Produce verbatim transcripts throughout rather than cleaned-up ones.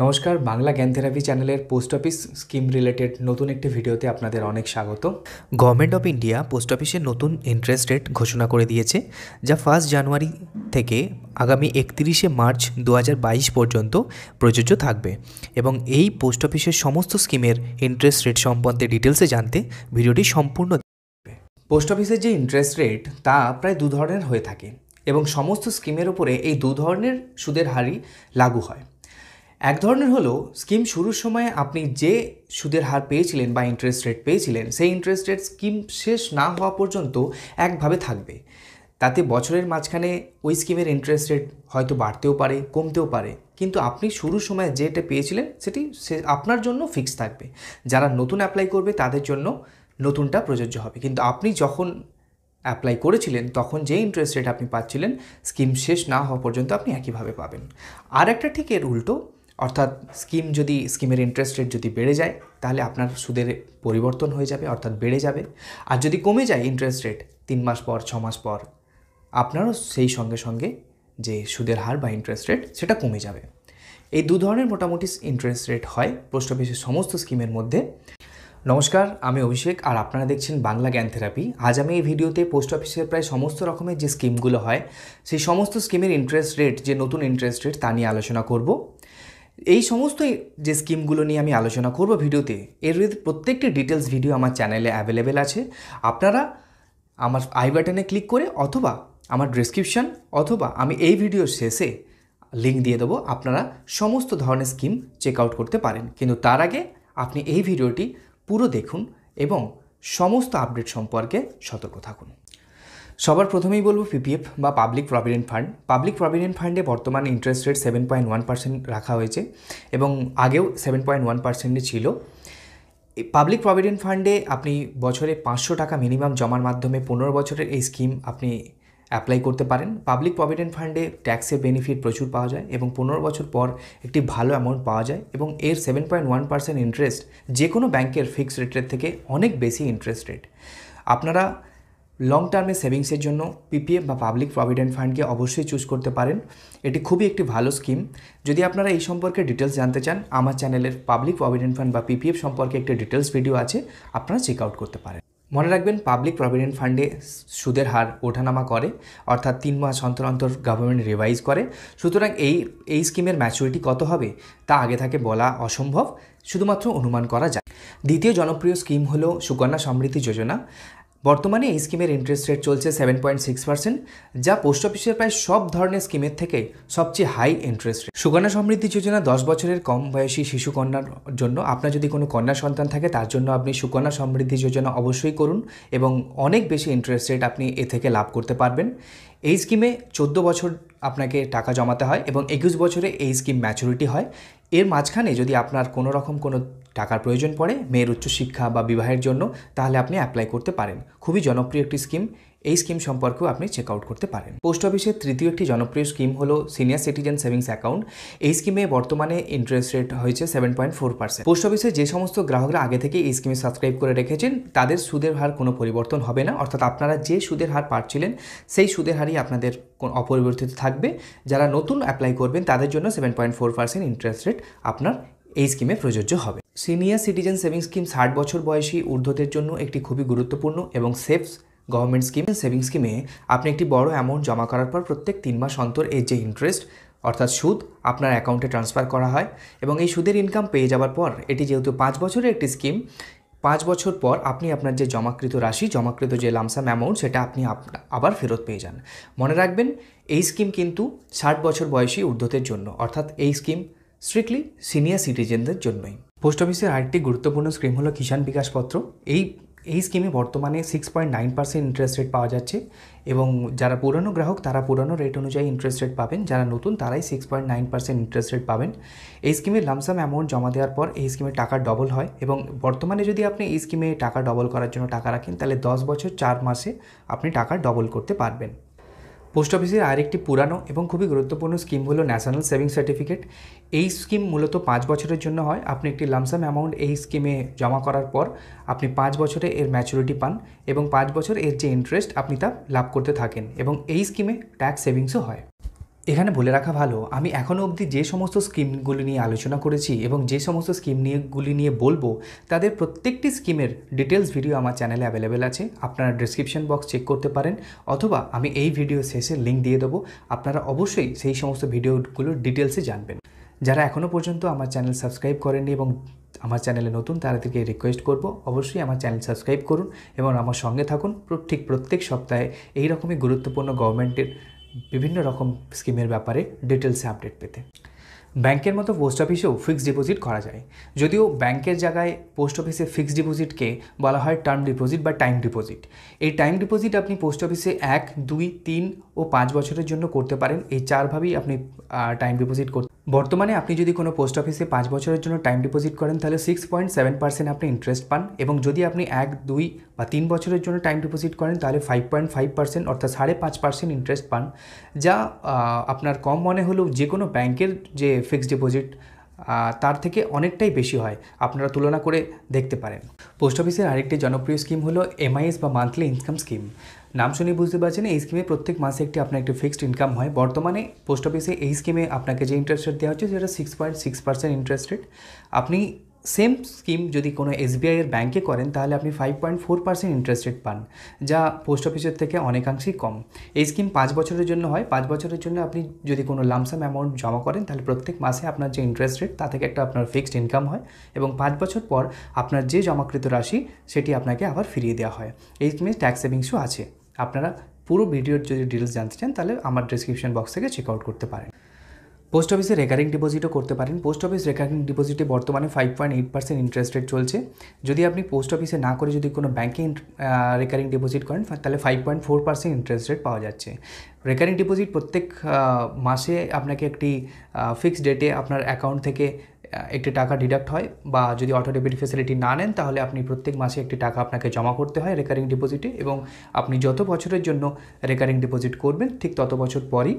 नमस्कार बांगला ज्ञान थेरापी चैनलेर post office scheme related नतून एक भिडियोते आपनादेर अनेक स्वागत। गवर्नमेंट अफ इंडिया पोस्ट अफिसे नतून इंटरेस्ट रेट घोषणा कर दिए जा फर्स्ट जानुआरी थेके आगामी एकत्रिशे मार्च दो हज़ार बाईस पर्यन्त प्रयोज्य थाकबे एबं एई पोस्ट अफिसेर समस्त स्कीमेर इंटरेस्ट रेट सम्बन्धे डिटेल्से जानते भिडियोटी सम्पूर्ण। पोस्ट अफिसेर जे इंटरेस्ट रेट ता प्राय दो धरनेर हये थाके एबं समस्त स्कीमेर उपरे एई दो धरनेर सूदेर हारई लागू हय। एक धरनेर हलो स्कीम शुरू समय आपनी जे सूधर हार पेयेछिलेन बा इंटरेस्ट रेट पेयेछिलेन सेई इंटरेस्ट रेट स्कीम शेष ना हवा पर्यन्त एकभावे थाकबे, ताते बछरेर माझखाने ओई स्कीमेर इंटरेस्ट रेट हयतो बाड़तेओ पारे कमतेओ पारे, किन्तु आपनी शुरू समय जेटा पेयेछिलेन सेटी आपनार जोन्नो फिक्स थाकबे। जारा नतून अप्लाई करबे तादेर जोन्नो नतूनटा प्रयोज्य हबे, किन्तु आपनी जखन अप्लाई करेছিলেন তখন যে इंटरेस्ट रेट আপনি পাচ্ছিলেন স্কিম শেষ না হওয়া পর্যন্ত আপনি একইভাবে পাবেন। আর একটা ঠিক এর উল্টো, অর্থাৎ স্কিম যদি স্কিমের ইন্টারেস্ট রেট যদি বেড়ে যায় তাহলে আপনার সুদের পরিবর্তন হয়ে যাবে অর্থাৎ বেড়ে যাবে, আর যদি কমে যায় ইন্টারেস্ট রেট তিন মাস পর ছ মাস পর আপনারও সেই সঙ্গে সঙ্গে যে সুদের হার বা ইন্টারেস্ট রেট সেটা কমে যাবে। এই দুই ধরনের মোটামুটি ইন্টারেস্ট রেট হয় পোস্ট অফিসের সমস্ত স্কিমের মধ্যে। नमस्कार आमी अभिषेक और आपनारा देखछेन बांगला ज्ञान थेरापी। आज आमी भिडियोते पोस्ट अफिसेर प्राय समस्त रकमेर जे स्कीमगुलो हय सेई समस्त स्कीमेर इंटरेस्ट रेट जे नतून इंटरेस्ट रेट ता निये आलोचना करब। एई समस्त जे स्कीमगुलो निये आमी आलोचना करब भिडियोते एर प्रत्येकटी डिटेल्स भिडियो आमार चैनेले अवेलेबल आछे। आपनारा आमार आई बाटने क्लिक करे अथवा आमार डेस्क्रिप्शन अथवा आमी एई भिडियोर शेषे लिंक दिये देब, आपनारा समस्त धरनेर स्कीम चेकआउट करते पारेन। किन्तु तार आगे आपनि एई भिडियोटी পুরো দেখুন এবং সমস্ত আপডেট সম্পর্কে সতর্ক থাকুন। সবার প্রথমেই বলবো পিপিএফ বা public provident fund. Public provident ফান্ডে বর্তমান interest rate seven point one percent রাখা হয়েছে এবং আগেও সেভেন পয়েন্ট ওয়ান পার্সেন্টে ছিল। পাবলিক প্রভিডেন্ট ফান্ডে আপনি বছরে পাঁচশো টাকা মিনিমাম জমার মাধ্যমে পনেরো বছরের এই স্কিম আপনি অ্যাপ্লাই করতে পারেন। পাবলিক প্রভিডেন্ট ফান্ডে ট্যাক্সের বেনিফিট প্রচুর পাওয়া যায় এবং পনেরো বছর পর একটি ভালো অ্যামাউন্ট পাওয়া যায় এবং এর seven point one percent interest যে কোনো ব্যাংকের ফিক্সড রেটের থেকে অনেক বেশি ইন্টারেস্ট রেট। আপনারা লং টার্মে সেভিংসের জন্য পিপিএফ বা পাবলিক প্রভিডেন্ট ফান্ডকে অবশ্যই চুজ করতে পারেন। এটি খুবই একটি ভালো স্কিম। যদি আপনারা এই সম্পর্কে ডিটেলস জানতে চান আমার চ্যানেলের পাবলিক প্রভিডেন্ট ফান্ড বা পিপিএফ সম্পর্কে একটি ডিটেলস ভিডিও আছে, আপনারা চেক আউট করতে পারেন। মনে রাখবেন পাবলিক প্রভিডেন্ট ফান্ডে সুদের হার ওঠানামা করে অর্থাৎ তিন মাস অন্তর অন্তর গভর্নমেন্ট রিভাইজ করে, সুতরাং এই এই স্কিমের ম্যাচুরিটি কত হবে তা আগে থেকে বলা অসম্ভব, শুধুমাত্র অনুমান করা যায়। দ্বিতীয় জনপ্রিয় স্কিম হলো সুকন্যা সমৃদ্ধি যোজনা। বর্তমানে এই স্কিমের ইন্টারেস্ট রেট চলছে সেভেন পয়েন্ট সিক্স পার্সেন্ট যা পোস্ট অফিসের প্রায় সব ধরনের স্কিমের থেকে সবচেয়ে high interest rate. Sukanya Samriddhi Yojana দশ বছরের কম বয়সী শিশু কন্যার জন্য। আপনার যদি কোনো কন্যা সন্তান থাকে তার জন্য আপনি সুকন্যা সমৃদ্ধি যোজনা অবশ্যই করুন এবং অনেক বেশি ইন্টারেস্ট রেট আপনি এ থেকে লাভ করতে পারবেন। এই স্কিমে চোদ্দো বছর আপনাকে টাকা জমাতে হয় এবং একুশ বছরে এই স্কিম ম্যাচুরিটি হয়। এর মাঝখানে যদি আপনার কোনো রকম কোনো টাকার প্রয়োজন পড়ে মেয়ের উচ্চশিক্ষা বা বিবাহের জন্য তাহলে আপনি অ্যাপ্লাই করতে পারেন। খুবই জনপ্রিয় একটি স্কিম, এই স্কিম সম্পর্কেও আপনি চেক আউট করতে পারেন। পোস্ট অফিসের তৃতীয় একটি জনপ্রিয় স্কিম হলো সিনিয়র সিটিজেন সেভিংস অ্যাকাউন্ট। এই স্কিমে বর্তমানে ইন্টারেস্ট রেট হয়েছে seven point four percent. Post অফিসে যে সমস্ত গ্রাহকরা আগে থেকে এই স্কিমে সাবস্ক্রাইব করে রেখেছেন তাদের সুদের হার কোনো পরিবর্তন হবে না, অর্থাৎ আপনারা যে সুদের হার পাচ্ছিলেন সেই সুদের হারই আপনাদের অপরিবর্তিত থাকবে। যারা নতুন অ্যাপ্লাই করবেন তাদের জন্য seven point four percent interest rate আপনার এই স্কিমে প্রযোজ্য হবে। সিনিয়র সিটিজেন সেভিংস স্কিম ষাট বছর বয়সী ঊর্ধ্বদের জন্য একটি খুবই গুরুত্বপূর্ণ এবং সেফ গভর্নমেন্ট স্কিম। সেভিংস স্কিমে আপনি একটি বড় অ্যামাউন্ট জমা করার পর প্রত্যেক তিন মাস অন্তর এর যে ইন্টারেস্ট অর্থাৎ সুদ আপনার অ্যাকাউন্টে ট্রান্সফার করা হয় এবং এই সুদের ইনকাম পেয়ে যাওয়ার পর এটি যেহেতু পাঁচ বছরের একটি স্কিম পাঁচ বছর পর আপনি আপনার যে জমাকৃত রাশি জমাকৃত যে লামসাম অ্যামাউন্ট সেটা আপনি আবার ফেরত পেয়ে যান। মনে রাখবেন এই স্কিম কিন্তু ষাট বছর বয়সী ঊর্ধ্বদের জন্য, অর্থাৎ এই স্কিম স্ট্রিক্টলি সিনিয়র সিটিজেনদের জন্যই। পোস্ট অফিসের আরেকটি গুরুত্বপূর্ণ স্কিম হলো কিষাণ বিকাশ পত্র। এই এই স্কিমে বর্তমানে six point nine percent interest rate পাওয়া যাচ্ছে এবং যারা পুরনো গ্রাহক তারা পুরনো রেট অনুযায়ী ইন্টারেস্ট রেট পাবেন, যারা নতুন তারাই six point nine percent interest rate পাবেন। এই স্কিমে লামসাম অ্যামাউন্ট জমা দেওয়ার পর এই স্কিমে টাকা ডবল হয় এবং বর্তমানে যদি আপনি এই স্কিমে টাকা ডবল করার জন্য টাকা রাখেন তাহলে দশ বছর চার মাসে আপনি টাকা ডবল করতে পারবেন। পোস্ট অফিসের আরেকটি পুরানো এবং খুবই গুরুত্বপূর্ণ স্কিম হলো ন্যাশনাল সেভিংস সার্টিফিকেট। এই স্কিম মূলত পাঁচ বছরের জন্য হয়। আপনি একটি লামসাম অ্যামাউন্ট এই স্কিমে জমা করার পর আপনি পাঁচ বছরে এর ম্যাচুরিটি পান এবং পাঁচ বছর এর যে ইন্টারেস্ট আপনি তা লাভ করতে থাকেন এবং এই স্কিমে ট্যাক্স সেভিংসও হয়। एखाने बोले रखा भालो आमी एखोनो अब्दि जे समस्त स्कीमगुली निये आलोचना करेछि एबं जे समस्त स्कीम नियेगुली निये बोलबो तादेर प्रत्येकटी स्कीमेर डिटेल्स भिडियो आमार चैनेले अवेलेबल आछे। आपनारा डिस्क्रिप्शन बक्स चेक करते पारेन अथवा आमी एई भिडियो शेषे लिंक दिये देबो, आपनारा अवश्यई सेई समस्त भिडियोगुलोर डिटेल्से जानबेन। जारा एखोनो पर्यन्त आमार चैनल सबस्क्राइब करेननि एबं आमार चैनेले नतुन तादेरके रिक्वेस्ट करब अवश्यई आमार चैनल सबस्क्राइब करुन एबं आमार संगे थाकुन। ठीक प्रत्येक सप्ताहे एई रकमई गुरुत्वपूर्ण गवर्नमेंटेर विभिन्न रकम स्कीमेर ব্যাপারে डिटेल्स आपडेट पेते बैंकेर मतो पोस्ट अफिसेओ फिक्स डिपोजिट करा जाए। जदिओ बैंकेर जायगाय पोस्ट अफिसे फिक्स डिपोजिट के बला हय टार्म डिपोजिट बा टाइम डिपोजिट। एई टाइम डिपोजिट आपनी पोस्ट अफिसे एक दुई तीन ओ पाँच बछरेर जोन्नो करते पारेन। एई चार भाबेई आपनी टाइम डिपोजिट कर बर्तमाने आपनी जदि कोनो पोस्ट अफिसे पाँच बछरेर जोन्नो टाइम डिपोजिट करें ताहले सिक्स पॉइंट सेवन परसेंट आपनी इंटरेस्ट पान एबं जदि आपनी एक दुई बा तीन बछरेर जोन्नो टाइम डिपोजिट करें ताहले फाइव पॉइंट फाइव परसेंट अर्थात साढ़े पाँच परसेंट इंटरेस्ट पान, जा आपनार कम मने हलेओ जे कोनो बैंकेर जे फिक्स डिपोजिट तार थेके अनेकटाई बेशी हय, आपनारा तुलना करे देखते पारें। पोस्ट अफिसेर आरेकटी जनप्रिय स्कीम हलो एम आई एस बा मान्थलि इनकाम स्कीम। नाम शुने बुझते पारछेन এই স্কিমে प्रत्येक मासे एक आपनार एक फिक्सड इनकाम है। बर्तमाने पोस्ट अफिसे এই स्कीमे आपनाके जे इंटरेस्ट रेट देওয়া হচ্ছে সেটা six point six percent interest rate. आपनी सेम स्कीम যদি কোনো এসবিআই এর ব্যাংকে করেন তাহলে আপনি five point four percent interest rate पान, যা পোস্ট অফিসের থেকে অনেকাংশেই কম। এই স্কিম পাঁচ বছরের জন্য হয়। পাঁচ বছরের জন্য আপনি যদি কোনো লামসাম অ্যামাউন্ট জমা করেন তাহলে প্রত্যেক মাসে আপনার যে ইন্টারেস্ট রেট তা থেকে একটা আপনার ফিক্সড ইনকাম হয় এবং পাঁচ বছর পর আপনার যে জমাকৃত রাশি সেটি আপনাকে আবার ফিরিয়ে দেওয়া হয়। এই স্কিমে ট্যাক্স সেভিংসও আছে। আপনারা পুরো ভিডিওর যদি ডিটেলস জানতে চান তাহলে আমার ডেসক্রিপশন বক্স থেকে চেক আউট করতে পারেন। পোস্ট অফিসে রেকারিং ডিপোজিটও করতে পারেন। পোস্ট অফিস রেকারিং ডিপোজিটে বর্তমানে five point eight percent interest rate চলছে। যদি আপনি পোস্ট অফিসে না করে যদি কোনো ব্যাংকে রেকারিং ডিপোজিট করেন তাহলে five point four percent interest rate পাওয়া যাচ্ছে। রেকারিং ডিপোজিট প্রত্যেক মাসে আপনাকে একটি ফিক্সড ডেটে আপনার অ্যাকাউন্ট থেকে একটি টাকা ডিডাক্ট হয় বা যদি অটো ডেবিট ফ্যাসিলিটি না নেন তাহলে আপনি প্রত্যেক মাসে একটি টাকা আপনাকে জমা করতে হয় রেকারিং ডিপোজিটে এবং আপনি যত বছরের জন্য রেকারিং ডিপোজিট করবেন ঠিক তত বছর পরই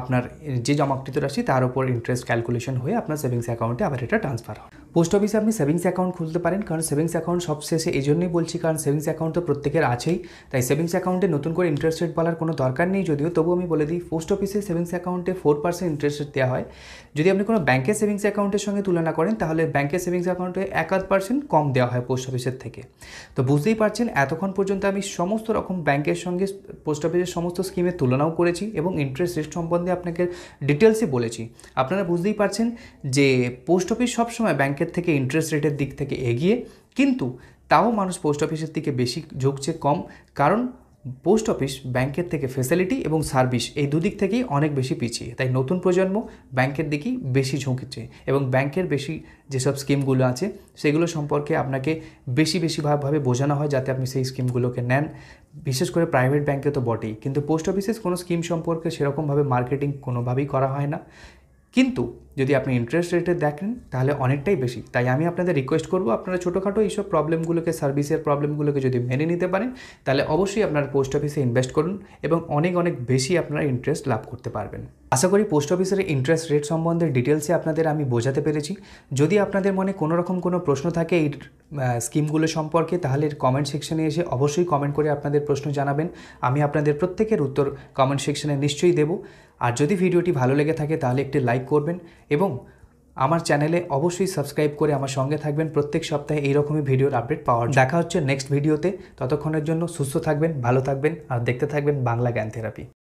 আপনার যে জমাকৃত রাশি তার উপর ইন্টারেস্ট ক্যালকুলেশন হয়ে আপনার সেভিংস অ্যাকাউন্টে আবার এটা ট্রান্সফার হয়। পোস্ট অফিসে আপনি সেভিংস অ্যাকাউন্ট খুলতে পারেন, কারণ সেভিংস অ্যাকাউন্ট সবশেষে এই জন্যই বলছি কারণ সেভিংস অ্যাকাউন্ট তো প্রত্যেকের আছেই, তাই সেভিংস অ্যাকাউন্টে নতুন করে ইন্টারেস্ট রেট বলার কোনো দরকার নেই। যদিও তবু আমি বলে দিই পোস্ট অফিসে সেভিংস অ্যাকাউন্টে ফোর পার্সেন্ট ইন্টারেস্ট রেট দেওয়া হয়। যদি আপনি কোনো ব্যাংকের সেভিংস অ্যাকাউন্টের সঙ্গে তুলনা করেন তাহলে ব্যাংকের সেভিংস অ্যাকাউন্টে এক আধ পার্সেন্ট কম দেওয়া হয় পোস্ট অফিসের থেকে। তো বুঝতেই পারছেন এতক্ষণ পর্যন্ত আমি সমস্ত রকম ব্যাংকের সঙ্গে পোস্ট অফিসের সমস্ত স্কিমের তুলনাও করেছি এবং ইন্টারেস্ট রেট সম্বন্ধে আপনাকে ডিটেলসে বলেছি। আপনারা বুঝতেই পারছেন যে পোস্ট অফিস সবসময় ব্যাংকের থেকে ইন্টারেস্ট রেটের দিক থেকে এগিয়ে, কিন্তু তাও মানুষ পোস্ট অফিসের দিকে বেশি ঝুঁকছে কম, কারণ পোস্ট অফিস ব্যাংকের থেকে ফ্যাসিলিটি এবং সার্ভিস এই দুদিক থেকেই অনেক বেশি পিছিয়ে। তাই নতুন প্রজন্ম ব্যাংকের দিকেই বেশি ঝুঁকছে এবং ব্যাংকের বেশি যেসব স্কিমগুলো আছে সেগুলো সম্পর্কে আপনাকে বেশি বেশিভাবে বোঝানো হয় যাতে আপনি সেই স্কিমগুলোকে নেন। বিশেষ করে প্রাইভেট ব্যাংকে তো বটেই, কিন্তু পোস্ট অফিসে কোনো স্কিম সম্পর্কে সেরকমভাবে মার্কেটিং কোনোভাবেই করা হয় না, কিন্তু যদি আপনি ইন্টারেস্ট রেটে দেখেন তাহলে অনেকটাই বেশি। তাই আমি আপনাদের রিকোয়েস্ট করব আপনারা ছোটোখাটো এইসব প্রবলেমগুলোকে সার্ভিসের প্রবলেমগুলোকে যদি মেনে নিতে পারেন তাহলে অবশ্যই আপনারা পোস্ট অফিসে ইনভেস্ট করুন এবং অনেক অনেক বেশি আপনারা ইন্টারেস্ট লাভ করতে পারবেন। আশা করি পোস্ট অফিসের ইন্টারেস্ট রেট সম্বন্ধে ডিটেলসে আপনাদের আমি বোঝাতে পেরেছি। যদি আপনাদের মনে কোনো রকম কোনো প্রশ্ন থাকে এই স্কিমগুলো সম্পর্কে তাহলে কমেন্ট সেকশনে এসে অবশ্যই কমেন্ট করে আপনাদের প্রশ্ন জানাবেন। আমি আপনাদের প্রত্যেকের উত্তর কমেন্ট সেকশনে নিশ্চয়ই দেব। আর যদি ভিডিওটি ভালো লেগে থাকে তাহলে একটি লাইক করবেন এবং আমার চ্যানেলে অবশ্যই সাবস্ক্রাইব করে আমার সঙ্গে থাকবেন। প্রত্যেক সপ্তাহে এইরকমই ভিডিওর আপডেট পাওয়ার জন্য দেখা হচ্ছে নেক্সট ভিডিওতে। ততক্ষণের জন্য সুস্থ থাকবেন, ভালো থাকবেন আর দেখতে থাকবেন বাংলা জ্ঞান থেরাপি।